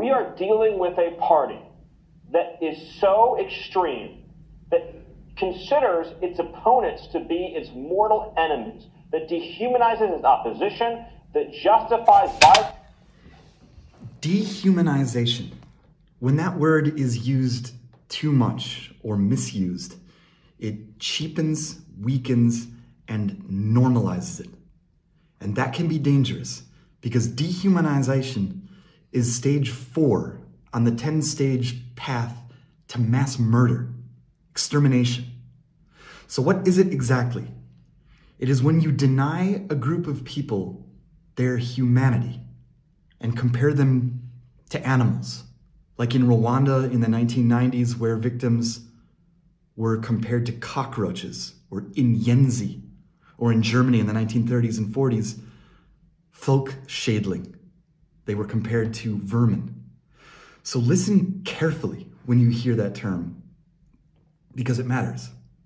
We are dealing with a party that is so extreme that considers its opponents to be its mortal enemies, that dehumanizes its opposition, that justifies violence. Dehumanization. When that word is used too much or misused, it cheapens, weakens, and normalizes it. And that can be dangerous because dehumanization is stage 4 on the 10-stage path to mass murder, extermination. So what is it exactly? It is when you deny a group of people their humanity and compare them to animals, like in Rwanda in the 1990s, where victims were compared to cockroaches or inyenzi, or in Germany in the 1930s and 40s, Volksschädling. They were compared to vermin. So listen carefully when you hear that term, because it matters.